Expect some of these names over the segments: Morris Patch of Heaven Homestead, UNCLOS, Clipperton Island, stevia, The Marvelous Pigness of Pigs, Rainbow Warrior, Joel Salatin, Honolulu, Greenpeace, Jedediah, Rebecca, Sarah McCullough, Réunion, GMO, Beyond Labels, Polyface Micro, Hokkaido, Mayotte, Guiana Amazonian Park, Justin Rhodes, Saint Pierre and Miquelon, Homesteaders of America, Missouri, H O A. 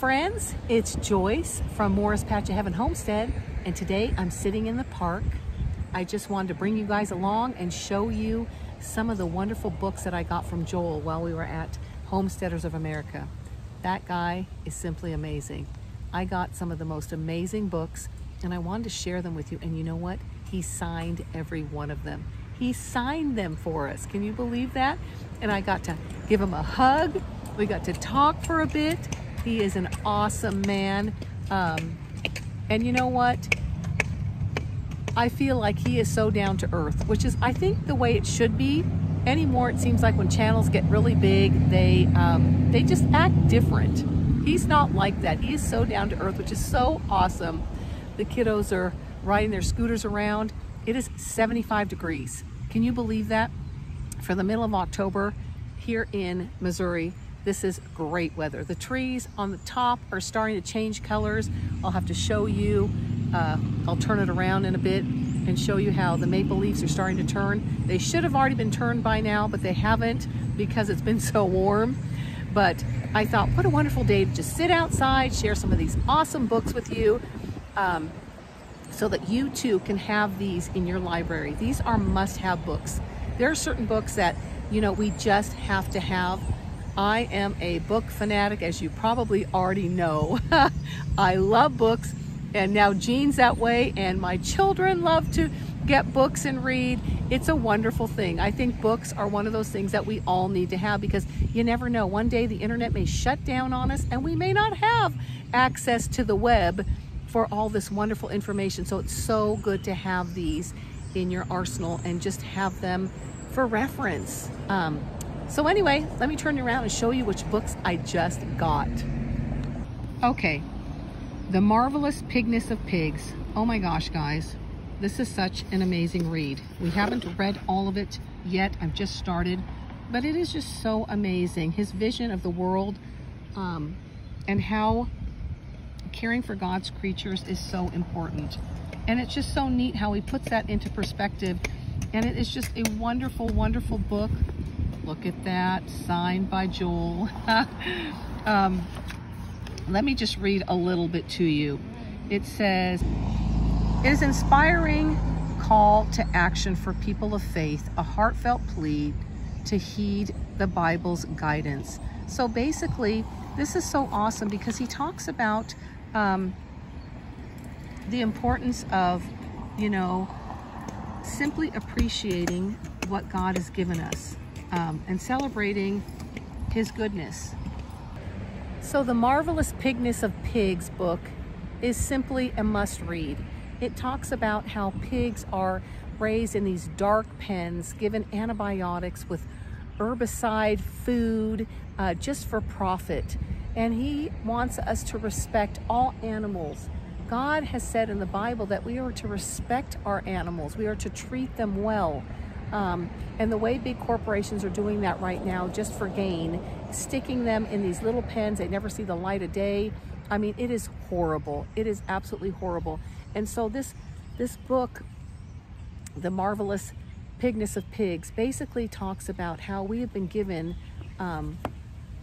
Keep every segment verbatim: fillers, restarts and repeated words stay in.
friends, it's Joyce from Morris Patch of Heaven Homestead, and today I'm sitting in the park. I just wanted to bring you guys along and show you some of the wonderful books that I got from Joel while we were at Homesteaders of America. That guy is simply amazing. I got some of the most amazing books and I wanted to share them with you, and you know what? He signed every one of them. He signed them for us. Can you believe that? And I got to give him a hug. We got to talk for a bit. He is an awesome man. Um, and you know what? I feel like he is so down to earth, which is, I think, the way it should be. Anymore, it seems like when channels get really big, they, um, they just act different. He's not like that. He is so down to earth, which is so awesome. The kiddos are riding their scooters around. It is seventy-five degrees. Can you believe that? For the middle of October here in Missouri, this is great weather. The trees on the top are starting to change colors. I'll have to show you, uh, I'll turn it around in a bit and show you how the maple leaves are starting to turn. They should have already been turned by now, but they haven't because it's been so warm. But I thought, what a wonderful day to just sit outside, share some of these awesome books with you, um, so that you too can have these in your library. These are must-have books. There are certain books that, you know, we just have to have. I am a book fanatic, as you probably already know. I love books, and now Gene's that way, and my children love to get books and read. It's a wonderful thing. I think books are one of those things that we all need to have, because you never know. One day the internet may shut down on us and we may not have access to the web for all this wonderful information. So it's so good to have these in your arsenal and just have them for reference. Um, so anyway, let me turn you around and show you which books I just got. Okay, The Marvelous Pigness of Pigs. Oh my gosh, guys, this is such an amazing read. We haven't read all of it yet, I've just started, but it is just so amazing. His vision of the world um, and how caring for God's creatures is so important. And it's just so neat how he puts that into perspective. And it is just a wonderful, wonderful book. Look at that, signed by Joel. um, let me just read a little bit to you. It says, it is inspiring call to action for people of faith, a heartfelt plea to heed the Bible's guidance. So basically, this is so awesome because he talks about um, the importance of, you know, simply appreciating what God has given us um, and celebrating his goodness. So The Marvelous Pigness of Pigs book is simply a must read. It talks about how pigs are raised in these dark pens, given antibiotics with herbicide food uh, just for profit. And he wants us to respect all animals. God has said in the Bible that we are to respect our animals. We are to treat them well. Um, and the way big corporations are doing that right now, just for gain, sticking them in these little pens, they never see the light of day. I mean, it is horrible. It is absolutely horrible. And so this, this book, The Marvelous Pigness of Pigs, basically talks about how we have been given um,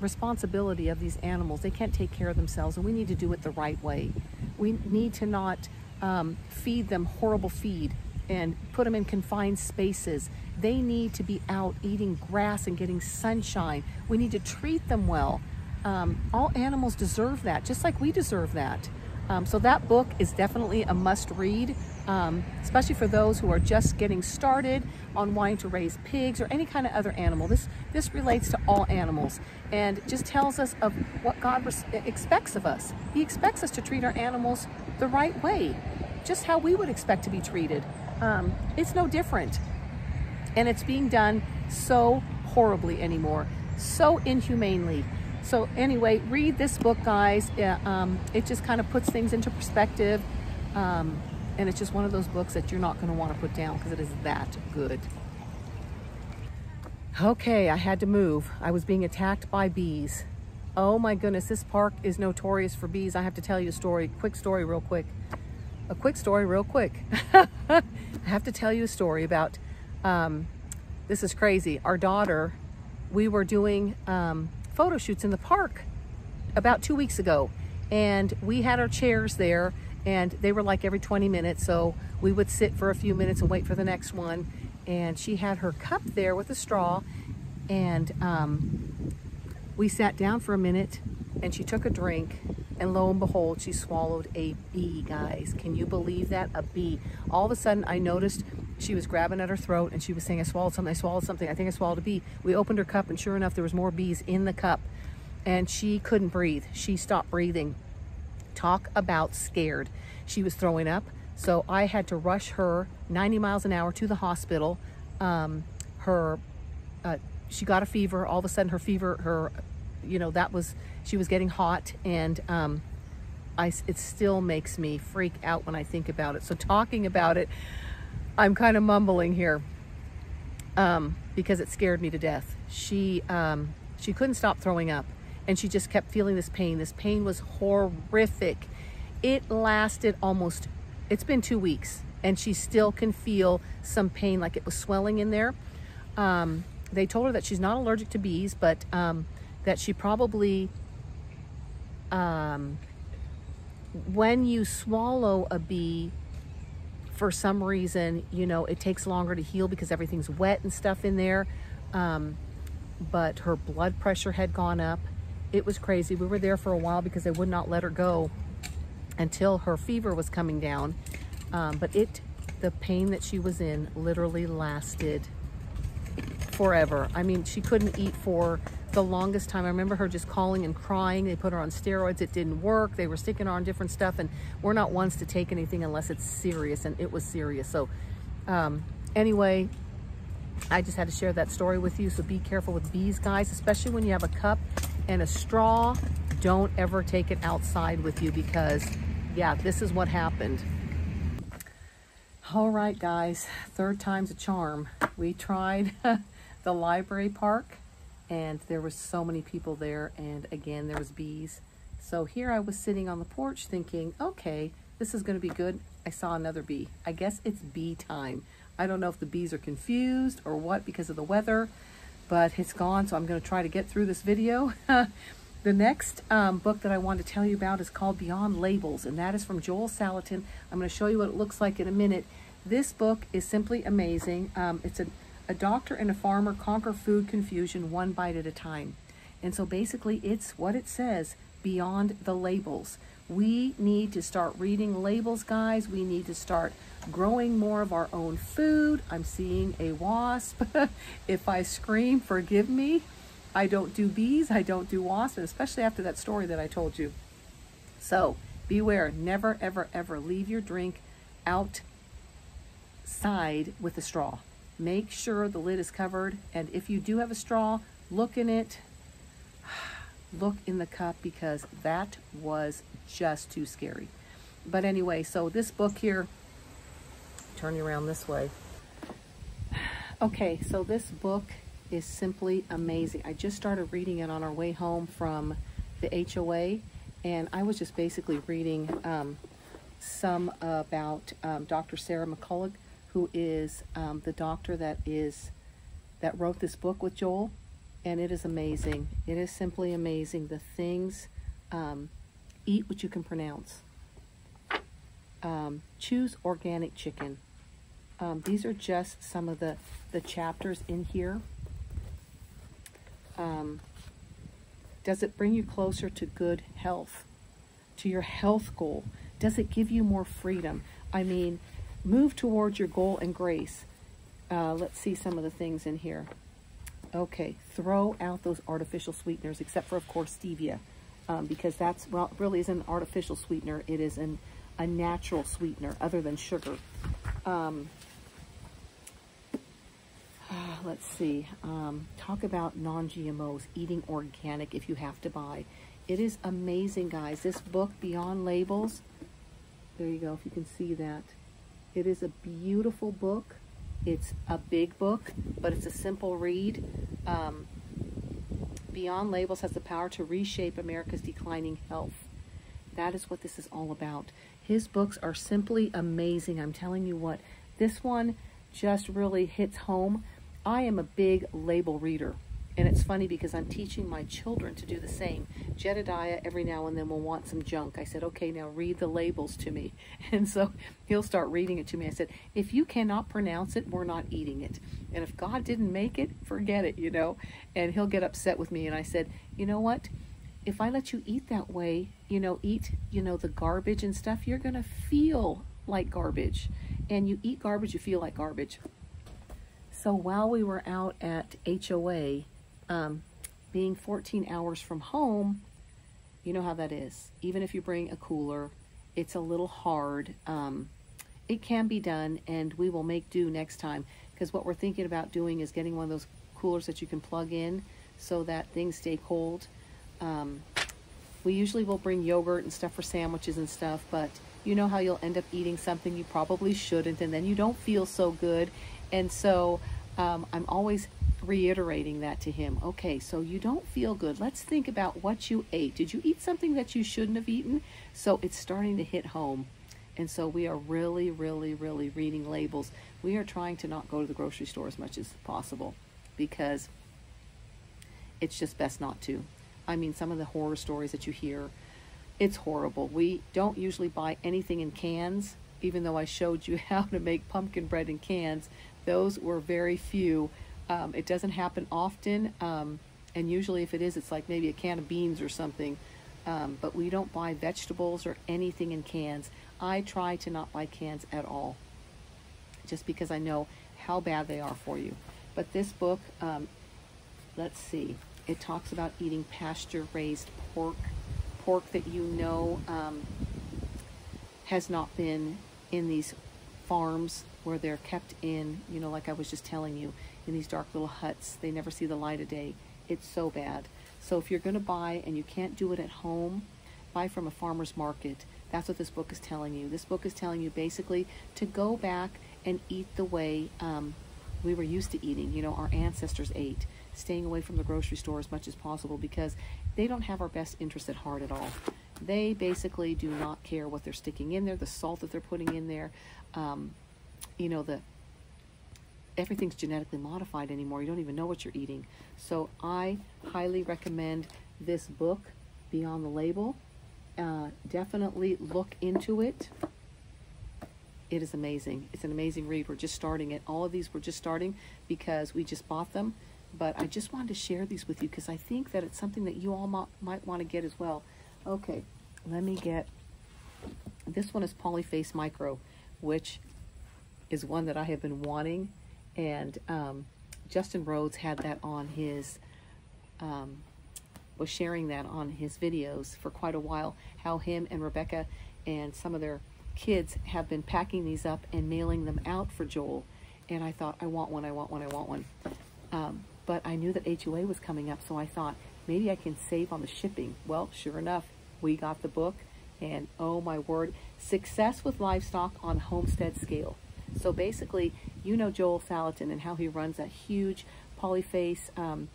responsibility of these animals. They can't take care of themselves, and we need to do it the right way. We need to not um, feed them horrible feed and put them in confined spaces. They need to be out eating grass and getting sunshine. We need to treat them well. Um, all animals deserve that, just like we deserve that. Um, so that book is definitely a must read, um, especially for those who are just getting started on wanting to raise pigs or any kind of other animal. This, this relates to all animals and just tells us of what God expects of us. He expects us to treat our animals the right way, just how we would expect to be treated. Um, it's no different. And it's being done so horribly anymore, so inhumanely. So anyway, read this book, guys. Yeah, um, it just kind of puts things into perspective. Um, and it's just one of those books that you're not going to want to put down because it is that good. Okay, I had to move. I was being attacked by bees. Oh my goodness, this park is notorious for bees. I have to tell you a story, quick story real quick. A quick story real quick. I have to tell you a story about, um, this is crazy. Our daughter, we were doing... Um, photo shoots in the park about two weeks ago, and we had our chairs there, and they were like every twenty minutes, so we would sit for a few minutes and wait for the next one. And she had her cup there with a straw, and um, we sat down for a minute and she took a drink, and lo and behold, she swallowed a bee, guys. Can you believe that? A bee. All of a sudden, I noticed she was grabbing at her throat and she was saying, I swallowed something, I swallowed something, I think I swallowed a bee. We opened her cup, and sure enough, there was more bees in the cup, and she couldn't breathe. She stopped breathing. Talk about scared. She was throwing up, so I had to rush her ninety miles an hour to the hospital. Um, her, uh, she got a fever. All of a sudden, her fever, her, you know, that was, she was getting hot, and um, I, it still makes me freak out when I think about it. So talking about it, I'm kind of mumbling here um, because it scared me to death. She, um, she couldn't stop throwing up, and she just kept feeling this pain. This pain was horrific. It lasted almost, it's been two weeks, and she still can feel some pain, like it was swelling in there. Um, they told her that she's not allergic to bees, but um, that she probably, um, when you swallow a bee, for some reason, you know, it takes longer to heal because everything's wet and stuff in there. Um, but her blood pressure had gone up. It was crazy. We were there for a while because they would not let her go until her fever was coming down. Um, but it, the pain that she was in literally lasted forever. I mean, she couldn't eat for the longest time. I remember her just calling and crying. They put her on steroids. It didn't work. They were sticking her on different stuff, and we're not ones to take anything unless it's serious, and it was serious. So um, anyway, I just had to share that story with you. So be careful with bees, guys, especially when you have a cup and a straw. Don't ever take it outside with you, because yeah, this is what happened. All right, guys, third time's a charm. We tried the library park, and there were so many people there, and again, there was bees. So here I was sitting on the porch thinking, okay, this is gonna be good. I saw another bee. I guess it's bee time. I don't know if the bees are confused or what because of the weather, but it's gone, so I'm gonna try to get through this video. The next um, book that I want to tell you about is called Beyond Labels, and that is from Joel Salatin. I'm gonna show you what it looks like in a minute. This book is simply amazing. Um, it's a A doctor and a farmer conquer food confusion one bite at a time. And so basically it's what it says, beyond the labels. We need to start reading labels, guys. We need to start growing more of our own food. I'm seeing a wasp. If I scream, forgive me. I don't do bees, I don't do wasps, especially after that story that I told you. So beware, never, ever, ever leave your drink outside with a straw. Make sure the lid is covered, and if you do have a straw, look in it, look in the cup, because that was just too scary. But anyway, so this book here, turn you around this way. Okay, so this book is simply amazing. I just started reading it on our way home from the H O A, and I was just basically reading um, some about um, Doctor Sarah McCullough, who is um, the doctor that is that wrote this book with Joel, and it is amazing. It is simply amazing. The things, um, eat what you can pronounce. Um, choose organic chicken. Um, these are just some of the, the chapters in here. Um, does it bring you closer to good health, to your health goal? Does it give you more freedom? I mean, move towards your goal and grace. Uh, let's see some of the things in here. Okay, throw out those artificial sweeteners, except for, of course, stevia, um, because that's, well, really isn't an artificial sweetener. It is an, a natural sweetener other than sugar. Um, uh, let's see. Um, talk about non G M Os, eating organic if you have to buy. It is amazing, guys. This book, Beyond Labels, there you go, if you can see that. It is a beautiful book. It's a big book, but it's a simple read. Um, Beyond Labels has the power to reshape America's declining health. That is what this is all about. His books are simply amazing. I'm telling you what, this one just really hits home. I am a big label reader, And it's funny because I'm teaching my children to do the same. Jedediah every now and then will want some junk. I said, okay, now read the labels to me. And so he'll start reading it to me. I said, if you cannot pronounce it, we're not eating it. And if God didn't make it, forget it, you know. And he'll get upset with me. And I said, you know what? If I let you eat that way, you know, eat, you know, the garbage and stuff, you're going to feel like garbage. And you eat garbage, you feel like garbage. So while we were out at H O A, Um, being fourteen hours from home, you know how that is. Even if you bring a cooler, it's a little hard. Um, it can be done, and we will make do next time, because what we're thinking about doing is getting one of those coolers that you can plug in so that things stay cold. Um, we usually will bring yogurt and stuff for sandwiches and stuff, but you know how you'll end up eating something you probably shouldn't, and then you don't feel so good. And so um, I'm always reiterating that to him. Okay, so you don't feel good. Let's think about what you ate. Did you eat something that you shouldn't have eaten? So it's starting to hit home. And so we are really, really, really reading labels. We are trying to not go to the grocery store as much as possible, because it's just best not to. I mean, some of the horror stories that you hear, it's horrible. We don't usually buy anything in cans, even though I showed you how to make pumpkin bread in cans. Those were very few. Um, it doesn't happen often, um, and usually if it is, it's like maybe a can of beans or something, um, but we don't buy vegetables or anything in cans. I try to not buy cans at all, just because I know how bad they are for you. But this book, um, let's see, it talks about eating pasture-raised pork, pork that you know um, has not been in these farms where they're kept in, you know, like I was just telling you, in these dark little huts. They never see the light of day. It's so bad. So if you're going to buy and you can't do it at home, buy from a farmer's market. That's what this book is telling you. This book is telling you basically to go back and eat the way um, we were used to eating, you know, our ancestors ate, staying away from the grocery store as much as possible, because they don't have our best interests at heart at all. They basically do not care what they're sticking in there, the salt that they're putting in there, um, you know, the everything's genetically modified anymore. You don't even know what you're eating. So I highly recommend this book, Beyond the Label. Uh, definitely look into it. It is amazing. It's an amazing read. We're just starting it. All of these we're just starting because we just bought them. But I just wanted to share these with you because I think that it's something that you all might want to get as well. Okay, let me get... This one is Polyface Micro, which is one that I have been wanting. And um, Justin Rhodes had that on his, um, was sharing that on his videos for quite a while, how him and Rebecca and some of their kids have been packing these up and mailing them out for Joel. And I thought, I want one, I want one, I want one. Um, but I knew that H O A was coming up, so I thought, maybe I can save on the shipping. Well, sure enough, we got the book, and oh my word, Success with Livestock on Homestead Scale. So basically, you know Joel Salatin and how he runs a huge Polyface, um,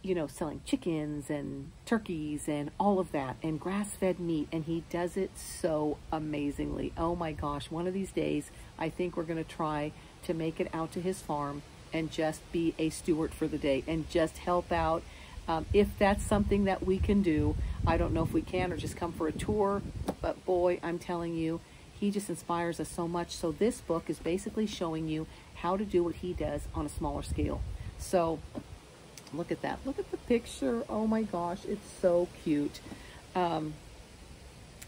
you know, selling chickens and turkeys and all of that, and grass-fed meat, and he does it so amazingly. Oh my gosh, one of these days, I think we're going to try to make it out to his farm and just be a steward for the day and just help out. Um, if that's something that we can do, I don't know if we can, or just come for a tour, but boy, I'm telling you, he just inspires us so much. So this book is basically showing you how to do what he does on a smaller scale. So look at that. Look at the picture. Oh my gosh, it's so cute. Um,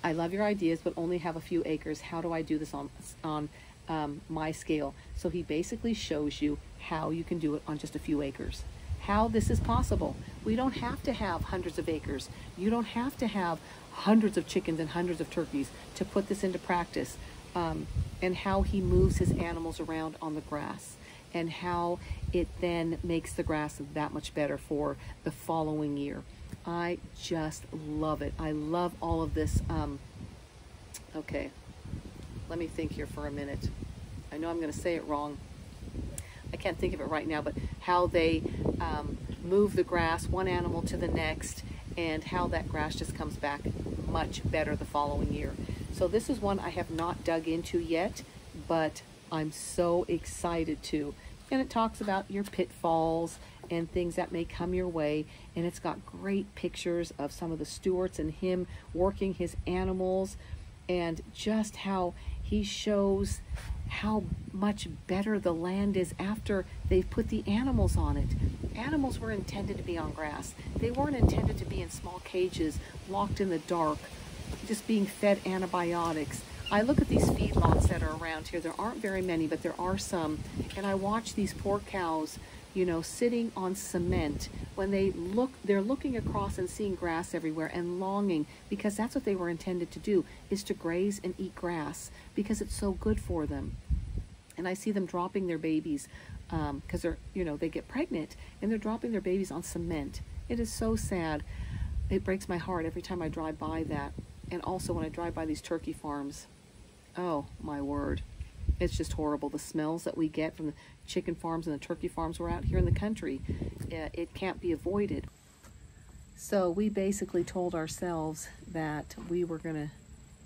I love your ideas, but only have a few acres. How do I do this on, on um, my scale? So he basically shows you how you can do it on just a few acres. How this is possible. We don't have to have hundreds of acres. You don't have to have hundreds of chickens and hundreds of turkeys to put this into practice, um, and how he moves his animals around on the grass, and how it then makes the grass that much better for the following year. I just love it. I love all of this. Um, okay, let me think here for a minute. I know I'm going to say it wrong. I can't think of it right now, but how they um, move the grass, one animal to the next, and how that grass just comes back much better the following year. So this is one I have not dug into yet, but I'm so excited to. And it talks about your pitfalls and things that may come your way. And it's got great pictures of some of the Stewarts and him working his animals, and just how he shows how much better the land is after they've put the animals on it. Animals were intended to be on grass. They weren't intended to be in small cages, locked in the dark, just being fed antibiotics. I look at these feedlots that are around here. There aren't very many, but there are some. And I watch these poor cows, you know, sitting on cement when they look, they're looking across and seeing grass everywhere and longing, because that's what they were intended to do, is to graze and eat grass because it's so good for them. And I see them dropping their babies um, because they're, you know, they get pregnant and they're dropping their babies on cement. It is so sad. It breaks my heart every time I drive by that. And also when I drive by these turkey farms. Oh my word, it's just horrible. The smells that we get from the chicken farms and the turkey farms we're out here in the country, it can't be avoided. So we basically told ourselves that we were gonna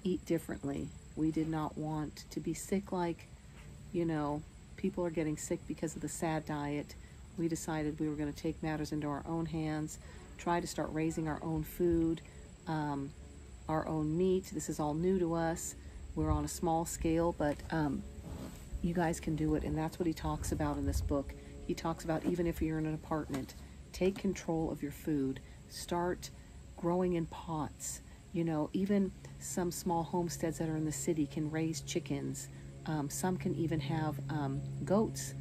eat differently. We did not want to be sick like, you know, people are getting sick because of the sad diet. We decided we were gonna take matters into our own hands, try to start raising our own food, um, our own meat. This is all new to us. We're on a small scale, but um, you guys can do it. And that's what he talks about in this book. He talks about, even if you're in an apartment, take control of your food. Start growing in pots. You know, even some small homesteads that are in the city can raise chickens. Um, some can even have um, goats.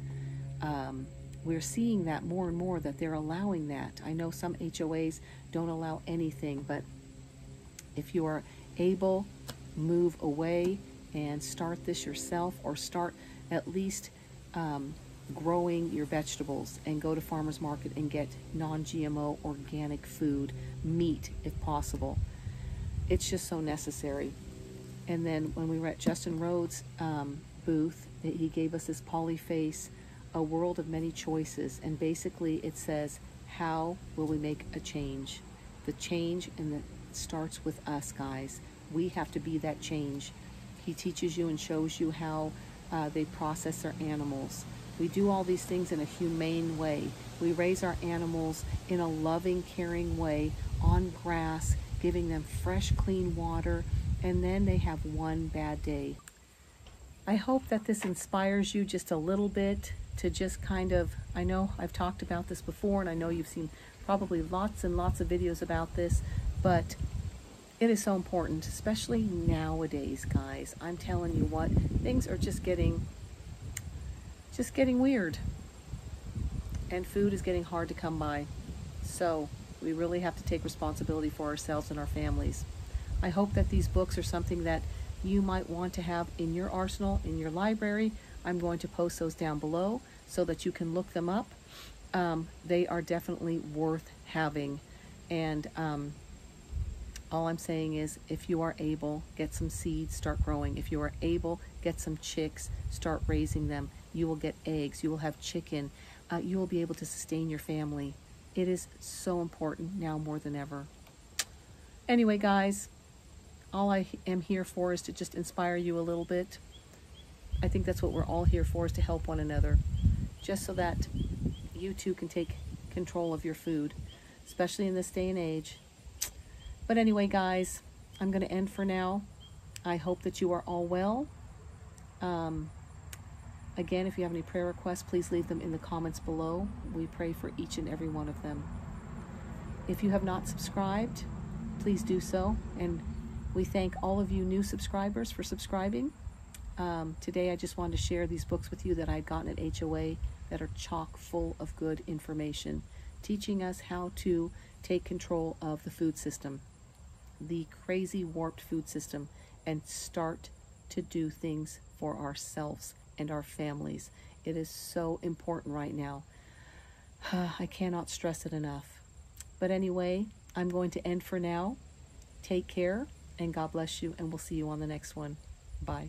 Um, we're seeing that more and more, that they're allowing that. I know some H O As don't allow anything, but if you are able, move away and start this yourself, or start at least um, growing your vegetables, and go to farmers market and get non G M O organic food, meat if possible. It's just so necessary. And then when we were at Justin Rhodes' um, booth, he gave us this Polyface, a world of many choices, and basically it says, how will we make a change? The change and the starts with us, guys. We have to be that change. He teaches you and shows you how uh, they process their animals. We do all these things in a humane way. We raise our animals in a loving, caring way on grass, giving them fresh, clean water, and then they have one bad day. I hope that this inspires you just a little bit to just kind of, I know I've talked about this before, and I know you've seen probably lots and lots of videos about this, but it is so important, especially nowadays, guys. I'm telling you what, things are just getting, just getting weird. And food is getting hard to come by. So we really have to take responsibility for ourselves and our families. I hope that these books are something that you might want to have in your arsenal, in your library. I'm going to post those down below so that you can look them up. Um, they are definitely worth having. And um, all I'm saying is, if you are able, get some seeds, start growing. If you are able, get some chicks, start raising them. You will get eggs, you will have chicken, uh, you will be able to sustain your family. It is so important now more than ever. Anyway, guys, all I am here for is to just inspire you a little bit. I think that's what we're all here for, is to help one another, just so that you too can take control of your food, especially in this day and age. But anyway, guys, I'm going to end for now. I hope that you are all well. Um, again, if you have any prayer requests, please leave them in the comments below. We pray for each and every one of them. If you have not subscribed, please do so. And we thank all of you new subscribers for subscribing. Um, today, I just wanted to share these books with you that I've gotten at H O A that are chock full of good information, teaching us how to take control of the food system, the crazy warped food system, and start to do things for ourselves and our families. It is so important right now. I cannot stress it enough. But anyway, I'm going to end for now. Take care, and God bless you, and we'll see you on the next one. Bye.